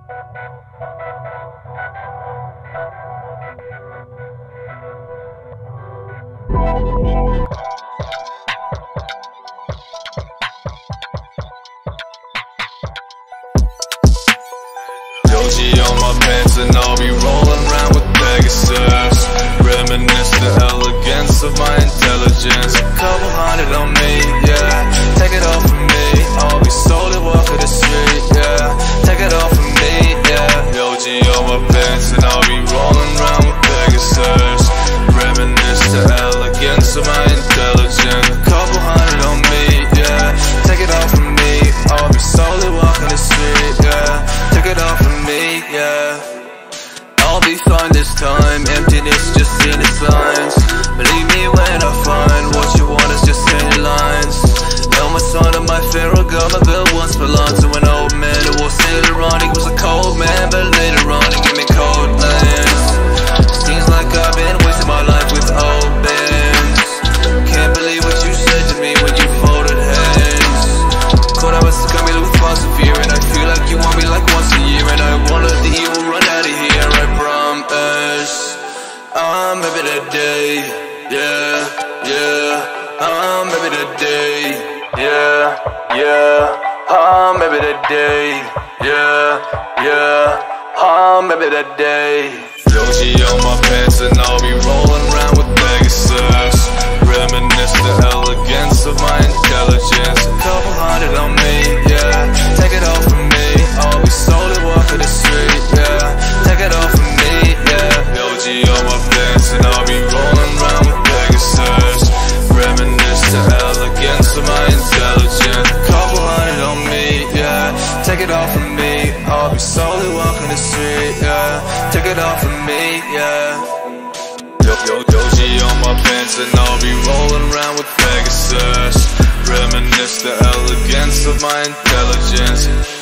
Doji on my pants and I'll be rolling around with Pegasus. Reminisce the elegance of my intelligence. A couple hundred on me, yeah. Take it all from me. I'll be slowly walking the street, yeah. Take it all from me, yeah. Doji on my pants and I'll be rolling around with Pegasus. Reminisce the elegance of my intelligence. A couple hundred on me, yeah. Take it all from me. I'll be slowly walking the street, yeah. Take it all from me, yeah. I'll be fine this time. Emptiness just in the signs. Believe me when I find what you want is just in lines. Now my son and my pharaoh got my bill once belonged to an old man who was ironic. He was a cold man, but later on he gave me cold lands. Seems like I've been wasting my life with old bands. Can't believe what you said to me when you folded hands. Cold I was coming with philosophy, and I feel like you want me like once a year, and I won't let the evil run out of here. I promise I'm happy today, yeah, yeah. I'm happy today, yeah, yeah. I'm happy today, yeah, yeah. I'm happy today. Doji on my pants and I'll be rolling around with Pegasus. Reminisce the elegance of my intelligence. A couple hundred on me, yeah. Take it all from me. I'll be slowly walking the street, yeah. Take it all from me, yeah. Doji on my pants and I'll be rolling around with Pegasus. Reminisce the elegance of my intelligence. Couple hundred on me, yeah. Take it all from me. I'll be slowly walking the street, yeah. Take it all from me, yeah. Doji on my pants and I'll be rolling around with Pegasus. Reminisce the elegance of my intelligence.